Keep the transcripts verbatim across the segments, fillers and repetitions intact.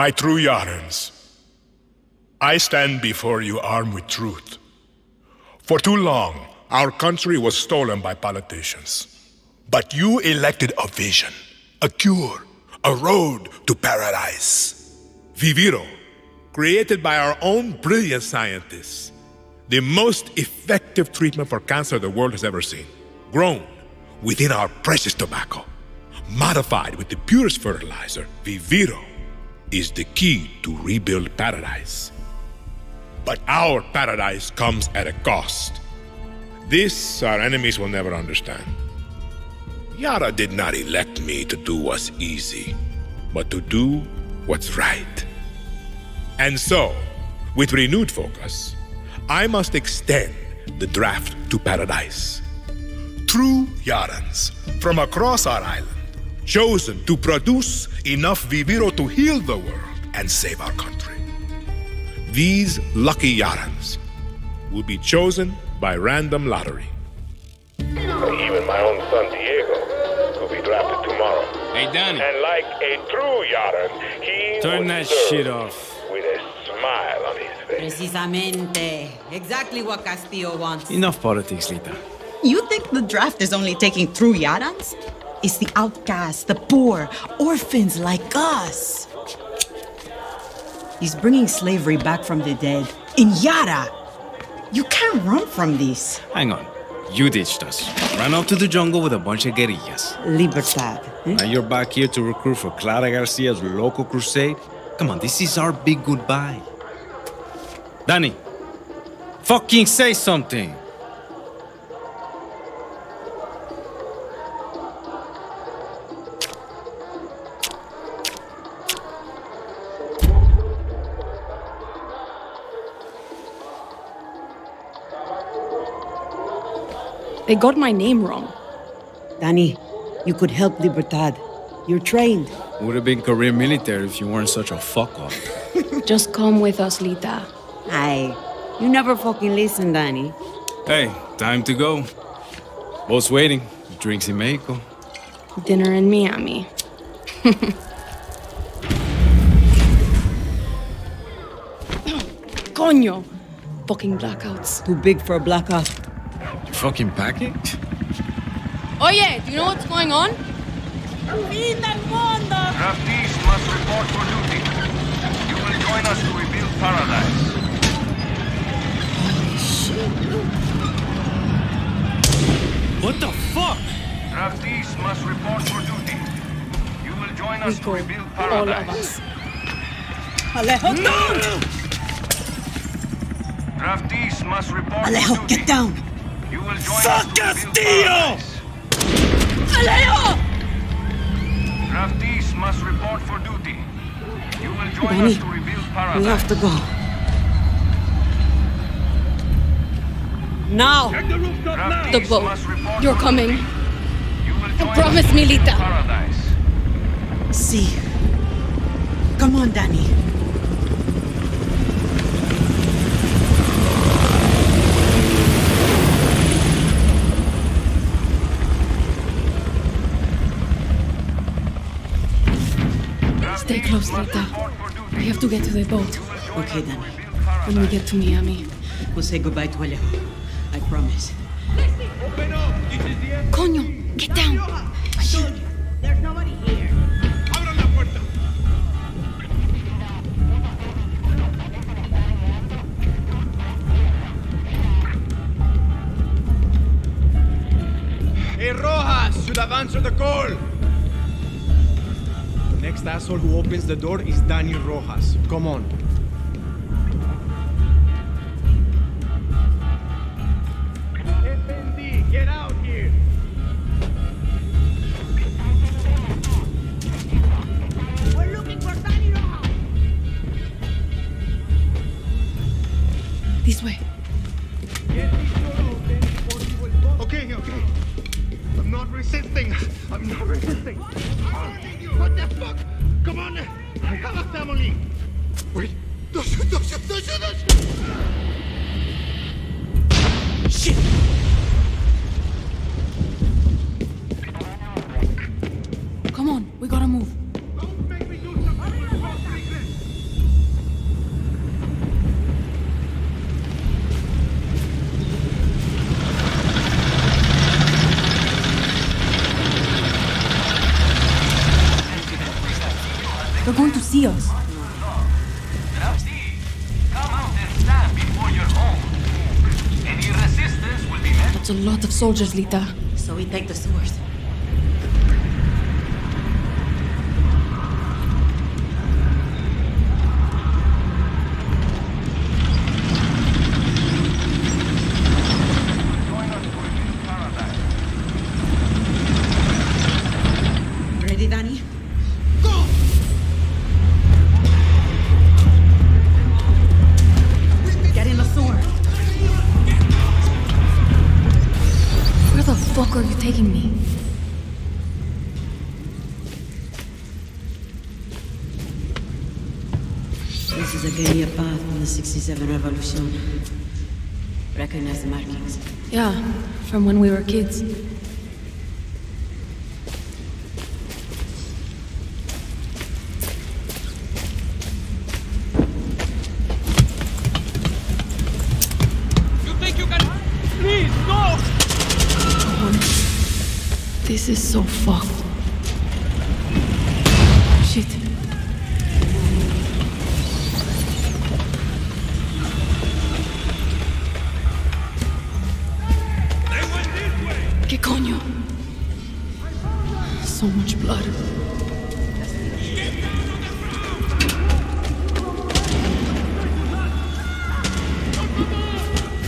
My true Yarans, I stand before you armed with truth. For too long, our country was stolen by politicians. But you elected a vision, a cure, a road to paradise. Viviro, created by our own brilliant scientists, the most effective treatment for cancer the world has ever seen, grown within our precious tobacco, modified with the purest fertilizer. Viviro is the key to rebuild paradise. But our paradise comes at a cost. This our enemies will never understand. Yara did not elect me to do what's easy, but to do what's right. And so, with renewed focus, I must extend the draft to paradise. True Yarans from across our island, chosen to produce enough Viviro to heal the world and save our country. These lucky Yarans will be chosen by random lottery. Even my own son, Diego, will be drafted tomorrow. Hey, Danny. And like a true Yaran, he Turn that serve shit off. With a smile on his face. Precisamente. Exactly what Castillo wants. Enough politics, Lita. You think the draft is only taking true Yarans? It's the outcasts, the poor, orphans like us. He's bringing slavery back from the dead. In Yara, you can't run from this. Hang on. You ditched us. Ran off to the jungle with a bunch of guerrillas. Libertad. Hmm? Now you're back here to recruit for Clara Garcia's local crusade? Come on, this is our big goodbye. Danny, fucking say something. They got my name wrong. Danny, you could help Libertad. You're trained. Would have been career military if you weren't such a fuck-off. Just come with us, Lita. Aye. You never fucking listen, Danny. Hey, time to go. Boss waiting. Drinks in Mexico. Dinner in Miami. Coño! Fucking blackouts. Too big for a blackout. Fucking packing? Oh yeah, do you know what's going on? Draftees must report for duty. You will join us to rebuild paradise. Holy shit. What the fuck? Draftees must report for duty. You will join us to rebuild paradise. Alejo! No! Draftees must report for duty. Alejo, get down! You will join Fuck Castillo! Alejo! Draftees must report for duty. You will join Danny, us to rebuild paradise. We have to go. Now! Draftees the boat. You're coming. You will join promise me, Lita. See. Si. Come on, Danny. Stay close, Lita. We have to get to the boat. Okay, Danny. When we get to Miami, we'll say goodbye to Alejo. I promise. Open up! This is the end. Coño, get down! I told you, there's nobody here. Abran la puerta! Hey, Rojas should have answered the call. Next asshole who opens the door is Daniel Rojas. Come on. F N D, get out here! We're looking for Daniel Rojas! This way. Okay, okay. I'm not resisting. I'm not resisting. What the fuck? Come on! I have a family! Wait! Don't shoot! Don't shoot! Don't shoot! Don't shoot! Shit! Come on! We gotta move! Don't make me do something! That's a lot of soldiers, Lita. So we take the sewers. Revolution. Recognize the markings. Yeah, from when we were kids. You think you can? Please, no! Oh, this is so fucked. Shit. So much blood.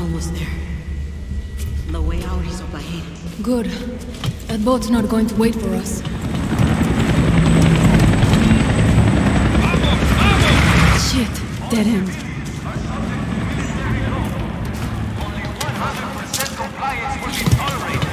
Almost there. The way out is up ahead. Good. That boat's not going to wait for us. Shit, dead end. Only one hundred percent compliance will be tolerated.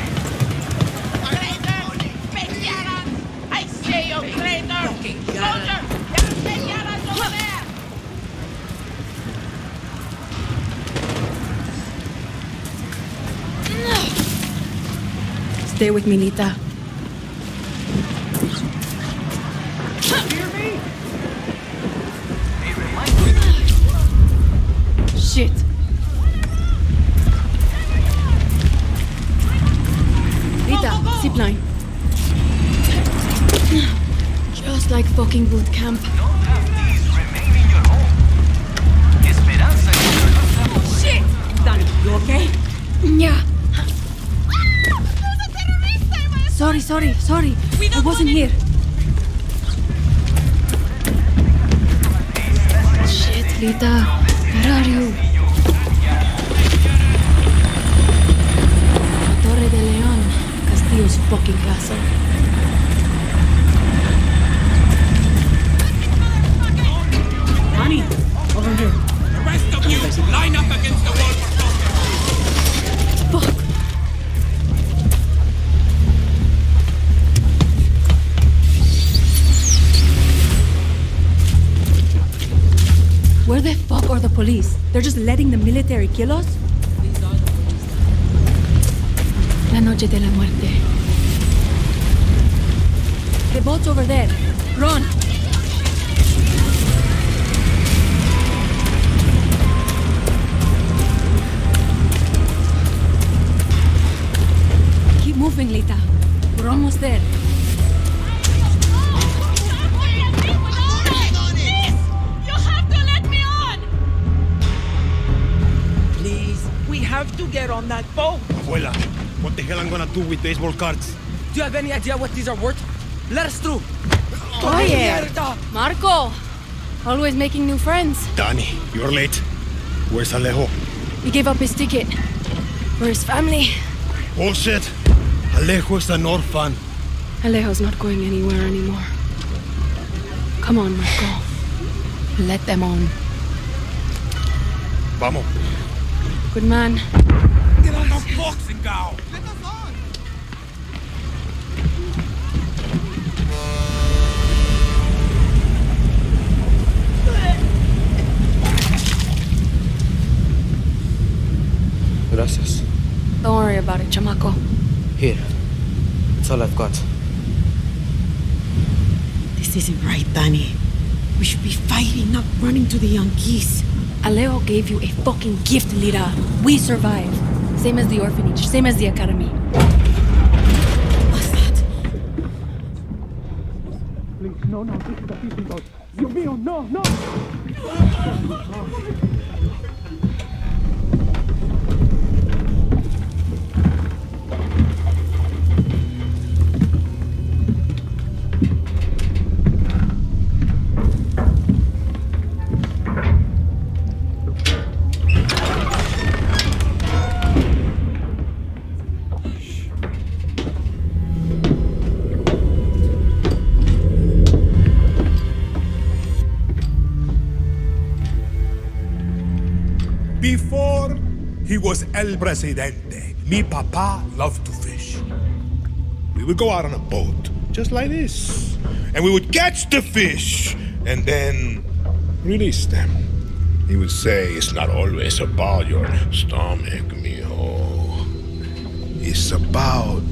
Stay with me, Lita. Hear me? Shit. Lita, zipline. Just like fucking boot camp. Shit! Dani, you okay? Yeah. Sorry, sorry, sorry. I wasn't here. Shit, Lita. Where are you? Torre de Leon. Castillo's fucking castle. Dani, over here. The rest of you, line up against the wall. Where the fuck are the police? They're just letting the military kill us? La noche de la muerte. The boat's over there. Run! Keep moving, Lita. We're almost there. To get on that boat! Abuela, what the hell I'm gonna do with baseball cards? Do you have any idea what these are worth? Let us through! Oh yeah! Marco! Always making new friends. Dani, you're late. Where's Alejo? He gave up his ticket. For his family. Bullshit! Alejo is an orphan. Alejo's not going anywhere anymore. Come on, Marco. Let them on. Vamos. Good man. Get on the box and go! Let us on! Gracias. Don't worry about it, chamaco. Here. That's all I've got. This isn't right, Dani. We should be fighting, not running to the Yankees. Alejo gave you a fucking gift, Lira. We survived. Same as the orphanage, same as the academy. What's that? Please, no, no, this is a fishing boat. You Mio, no, no! Before he was El Presidente, mi papa loved to fish. We would go out on a boat, just like this, and we would catch the fish, and then release them. He would say, it's not always about your stomach, mijo. It's about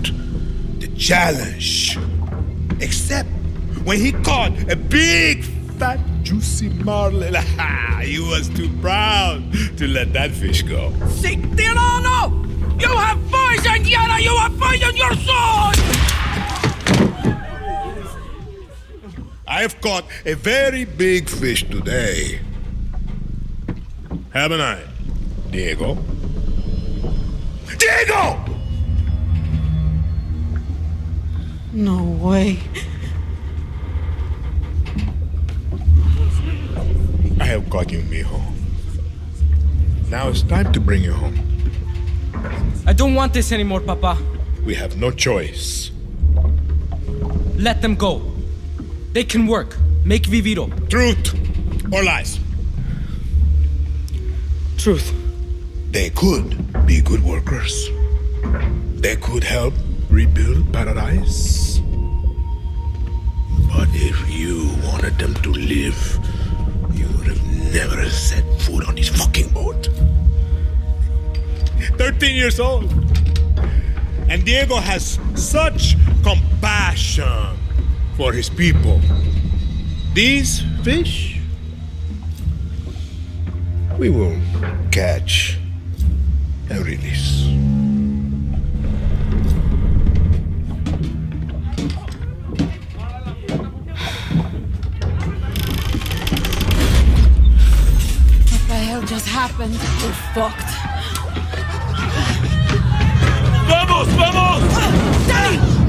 the challenge. Except when he caught a big, fat, juicy marlin. He was too proud to let that fish go. Si tirano! You have poisoned Yara! You have poisoned your soul! I have caught a very big fish today. Haven't I, Diego? Diego! No way. I have got you, mijo. Now it's time to bring you home. I don't want this anymore, Papa. We have no choice. Let them go. They can work. Make Viviro. Truth or lies? Truth. They could be good workers. They could help rebuild paradise. But if you wanted them to live, you would have never set foot on this fucking boat. Thirteen years old. And Diego has such compassion for his people. These fish, we will catch and release. Just happened. We're fucked. Vamos, vamos! Danny!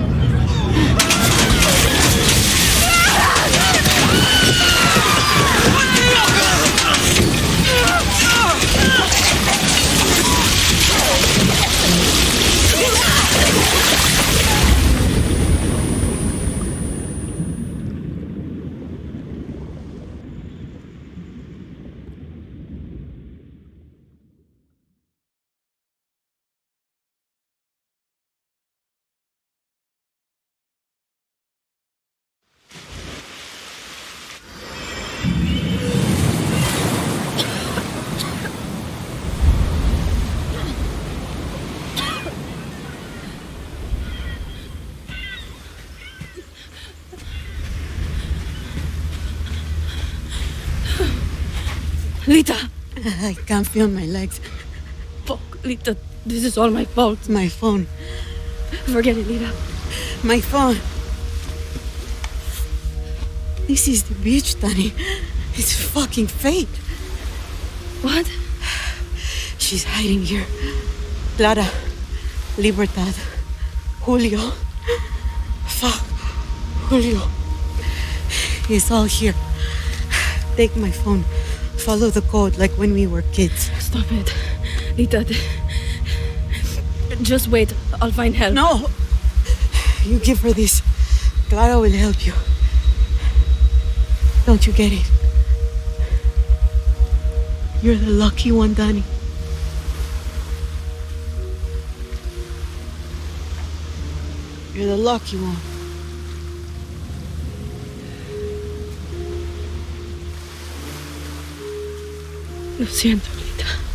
Lita! I can't feel my legs. Fuck, Lita, this is all my fault. My phone. Forget it, Lita. My phone. This is the beach, Danny. It's fucking fate. What? She's hiding here. Clara, Libertad, Julio. Fuck, Julio. It's all here. Take my phone. Follow the code like when we were kids. Stop it. Lita, just wait. I'll find help. No! You give her this. Clara will help you. Don't you get it? You're the lucky one, Danny. You're the lucky one. Lo siento, Lita.